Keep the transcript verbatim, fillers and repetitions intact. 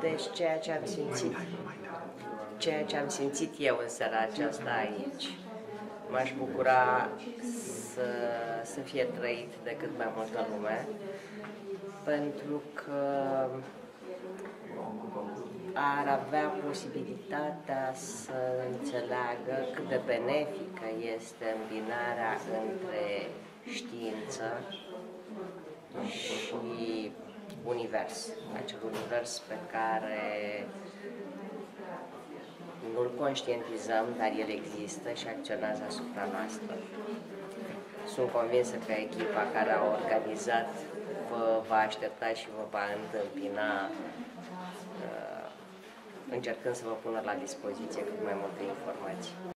Deci ceea ce am simțit, ceea ce am simțit eu în seara aceasta aici, m-aș bucura să, să fie trăit de cât mai multă lume, pentru că ar avea posibilitatea să înțeleagă cât de benefică este îmbinarea între știință și univers, acel univers pe care nu-l conștientizăm, dar el există și acționează asupra noastră. Sunt convinsă că echipa care a organizat vă va aștepta și vă va întâmpina încercând să vă pună la dispoziție cât mai multe informații.